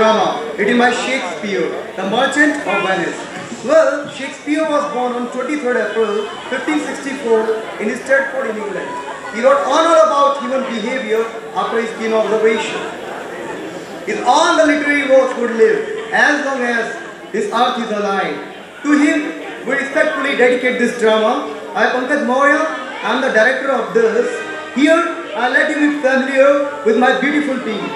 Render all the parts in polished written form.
drama written by Shakespeare, The Merchant of Venice. Well, Shakespeare was born on 23rd April 1564 in Stratford in England. He wrote on or about human behavior after his keen observation. His all the literary works would live as long as this earth is alive. To him, we respectfully dedicate this drama. I am Pankaj Maurya, I am the director of this. Here, I let you be familiar with my beautiful team.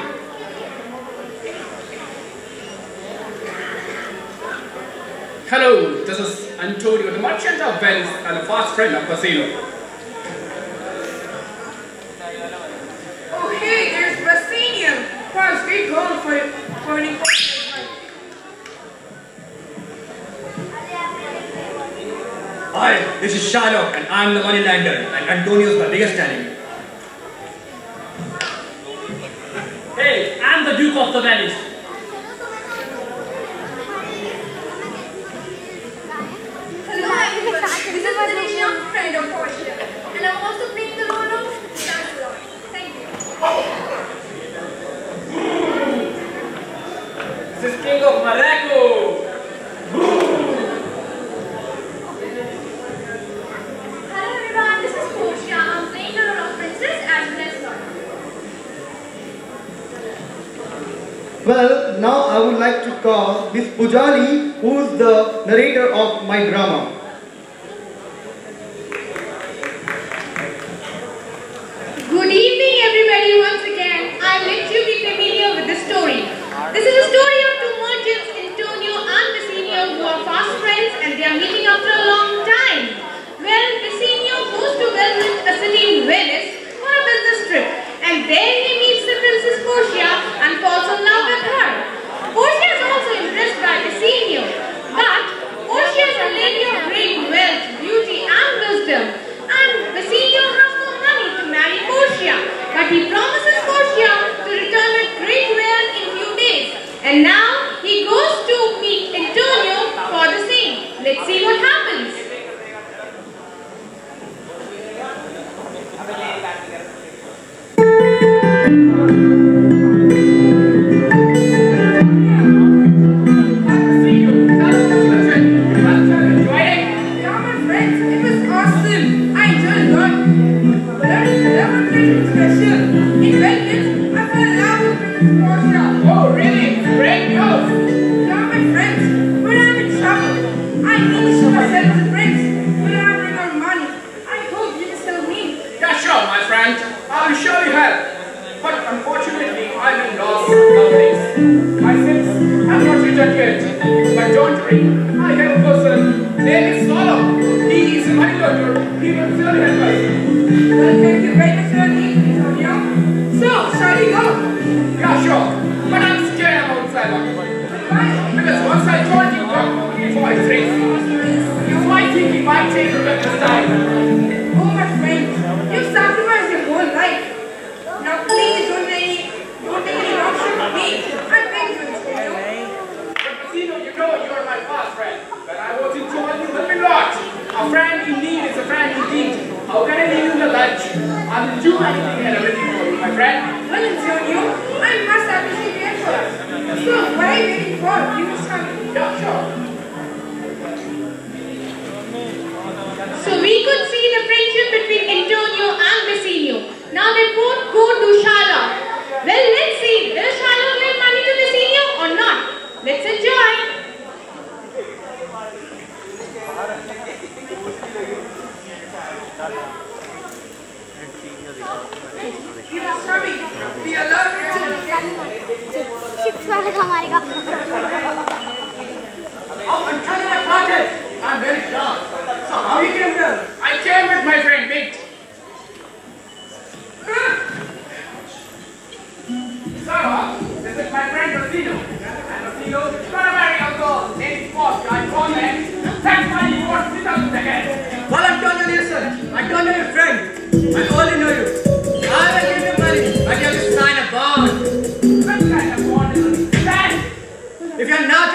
Hello, this is Antonio, the merchant of Venice and a fast friend of Bassanio. Oh hey, there's Bassanio. First, great goal for an important fight. Hi, this is Shylock and I'm the moneylender and Antonio's my biggest enemy. Hey, I'm the Duke of the Venice. This is the young friend of Portia, and I'm also playing the role of Jaskarul. Thank you. This is King of Morocco. Hello everyone, this is Portia. I'm playing the role of Princess as well as Lord. Well, now I would like to call Miss Pujali, who is the narrator of my drama. Good evening everybody once again. I'll let you be familiar with the story. This is a story of two merchants, Antonio and Bassanio, who are fast friends and they are meeting after a long time. Well, Bassanio goes to a city in Venice for a business trip and there he meets the Princess Portia and falls in love with her. Portia is also impressed by Bassanio, but Portia is a lady of great wealth, beauty and wisdom, and Bassanio has marry Portia, but he promises Portia to return with great wealth in few days. And now he goes to meet Antonio for the same. Let's see what happens. If you're not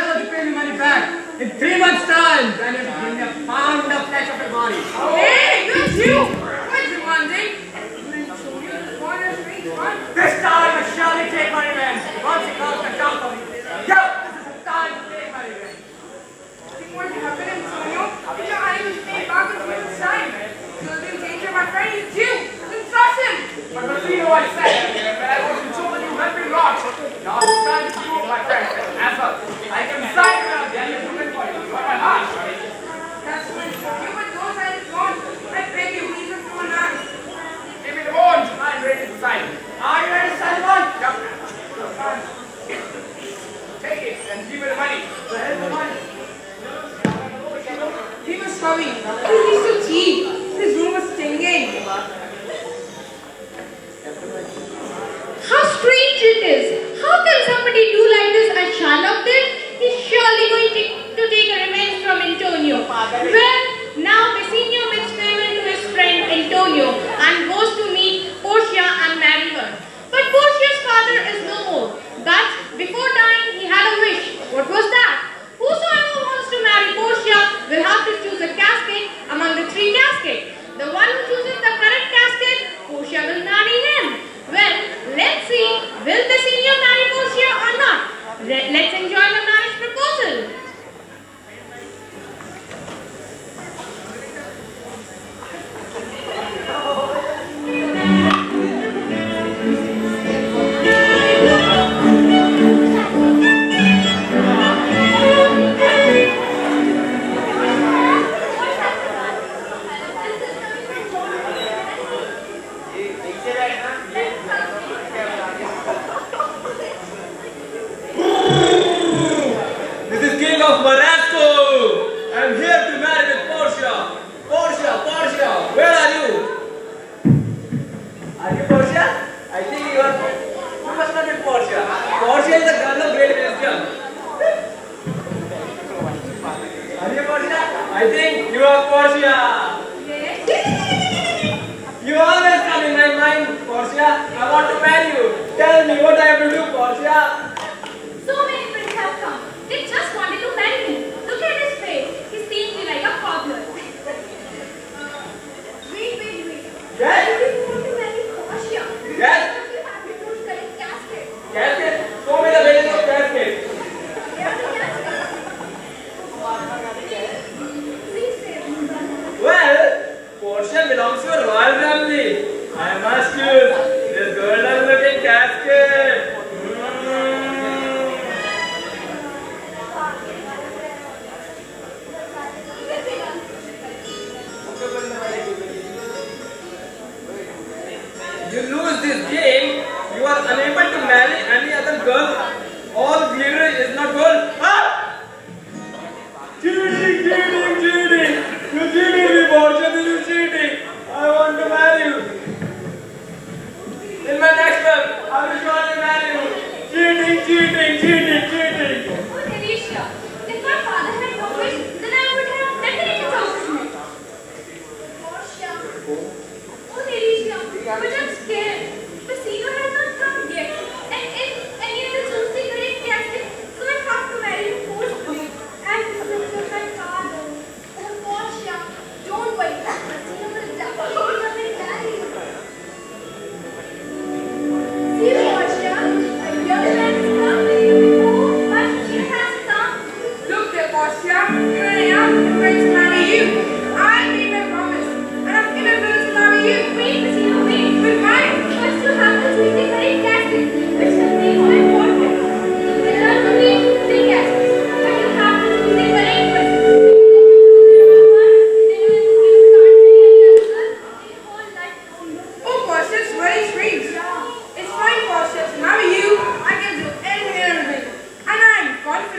coming. He used to cheat. His room was stinging. How strange it is. How can somebody do like this as Shylock did? He's surely going to take a revenge from Antonio. Well, now Bassanio makes farewell to his friend Antonio and goes to meet Portia and marry her. But Portia's father is no more. But before dying, he had a wish. What was that? Whosoever wants to marry Portia will have to choose a casket among the three caskets. The one who chooses the correct casket, Portia will marry him. Well, let's see, will Bassanio marry Portia or not? Let's enjoy the marriage proposal.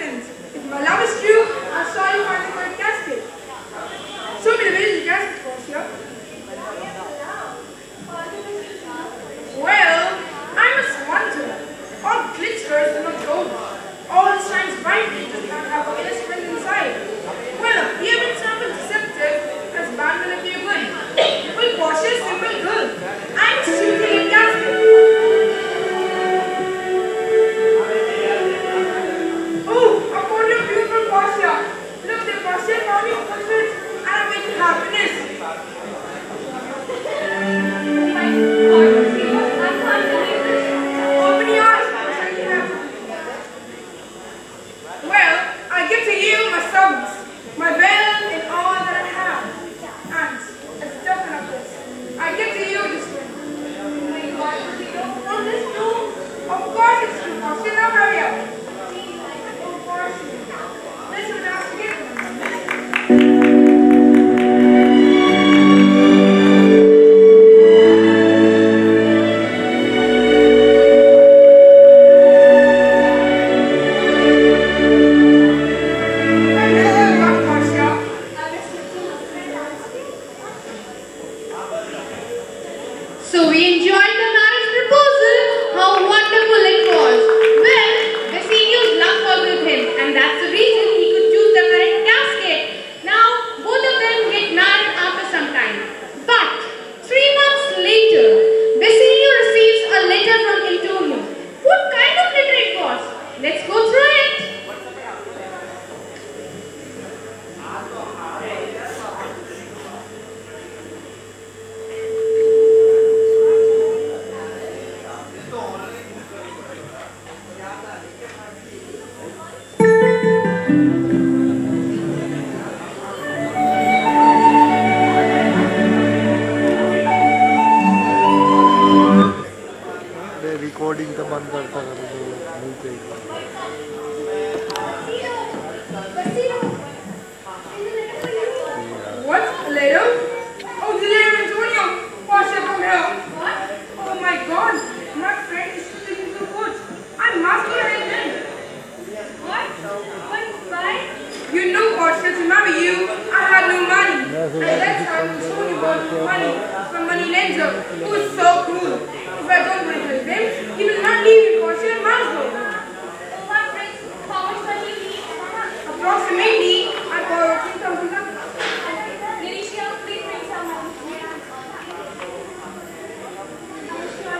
If my love is true, I'll show you You know Portia, to marry you, I had no money. And that's how Antonio got the money from money lender, who is so cruel. If I don't return them, he will not leave you, Portia, and Margot. What brings forward for you? Approximately, I borrowed 3,000. Gaurishia, please bring some money. What? Why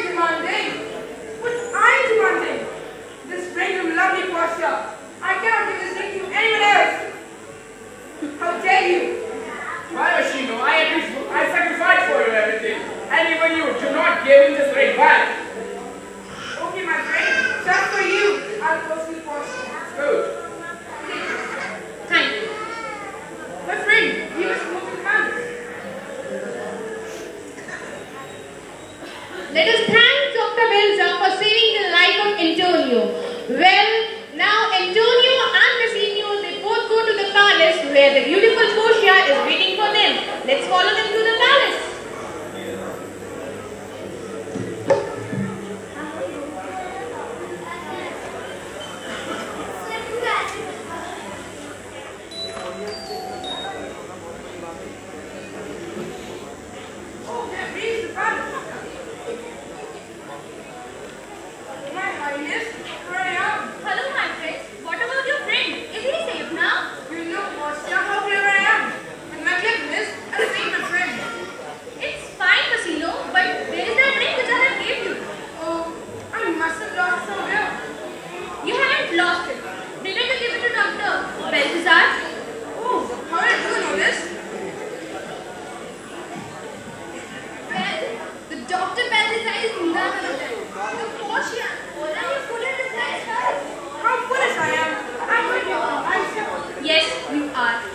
demanding? What I demanding? Well, now Antonio and Bassanio, they both go to the palace where the beautiful Portia is waiting for them. Let's follow them to the palace. I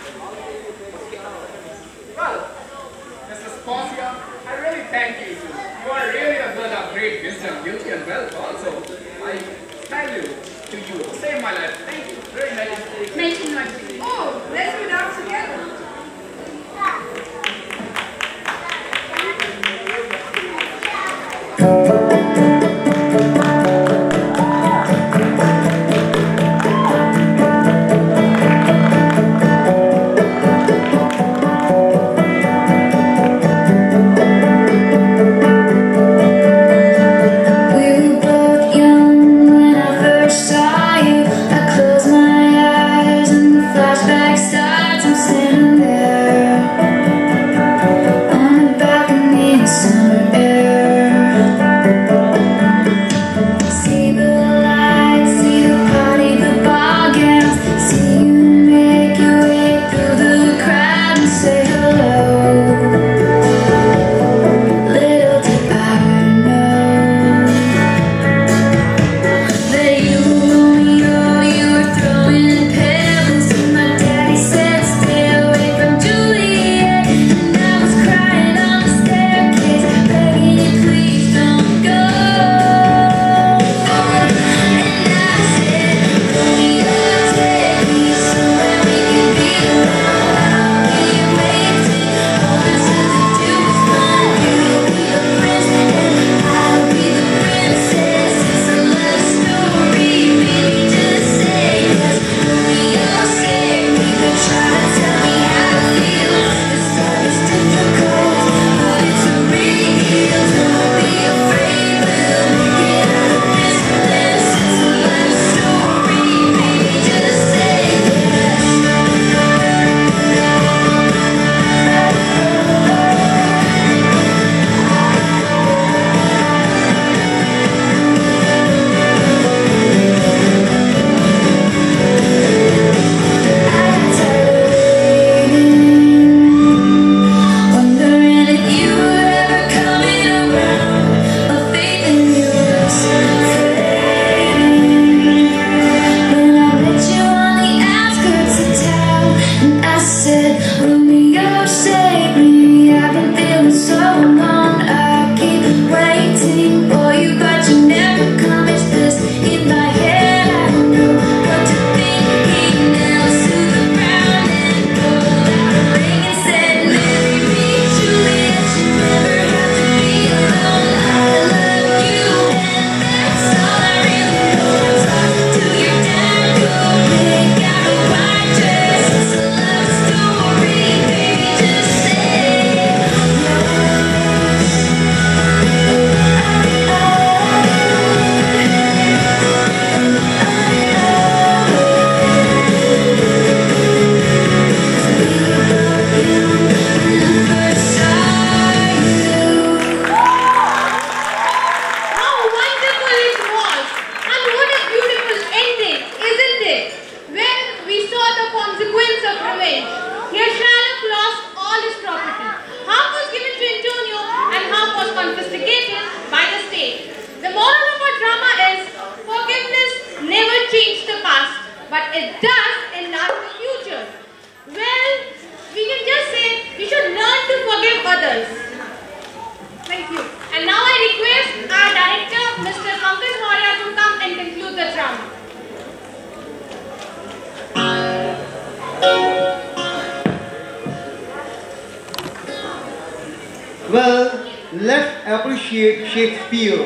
let's appreciate Shakespeare,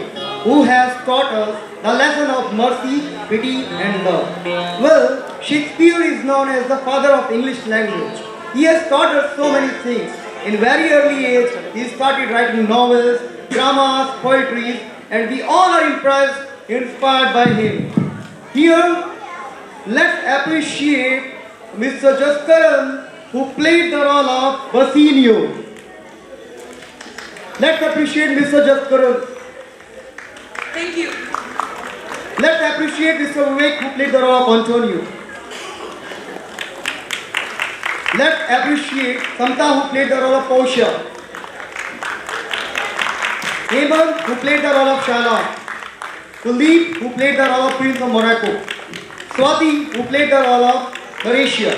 who has taught us the lesson of mercy, pity and love. Well, Shakespeare is known as the father of English language. He has taught us so many things. In very early age, he started writing novels, dramas, poetry, and we all are inspired by him. Here, let's appreciate Mr. Jaskaran, who played the role of Bassanio. Let's appreciate Mr. Jaskarul. Thank you. Let's appreciate Mr. Vivek, who played the role of Antonio. Let's appreciate Samta, who played the role of Pausha. Aman, who played the role of Shana. Tulip, who played the role of Prince of Morocco. Swati, who played the role of Gaurishia.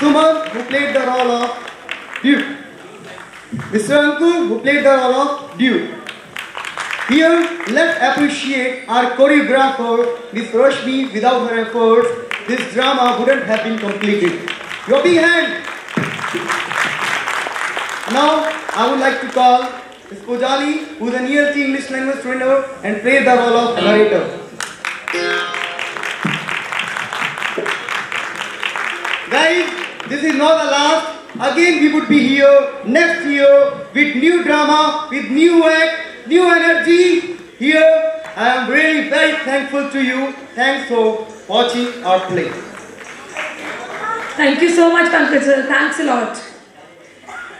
Suman, who played the role of Duke. Mr. Ankur, who played the role of Duke. Here, let's appreciate our choreographer, Ms. Rashmi. Without her efforts, this drama wouldn't have been completed. Your big hand! Now, I would like to call Ms. Pojali, who is an ELT English language trainer and played the role of narrator. Guys, this is not the last. Again, we would be here next year with new drama, with new act, new energy. Here, I am really very thankful to you. Thanks for watching our play. Thank you so much, Pankaj sir. Thanks a lot.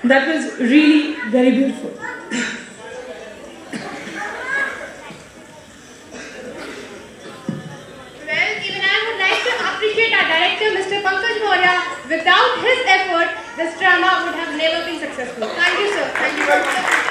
That was really very beautiful. Well, even I would like to appreciate our director, Mr. Pankaj Maurya. Without his effort, this drama would have never been successful. Thank you, sir. Thank you very much.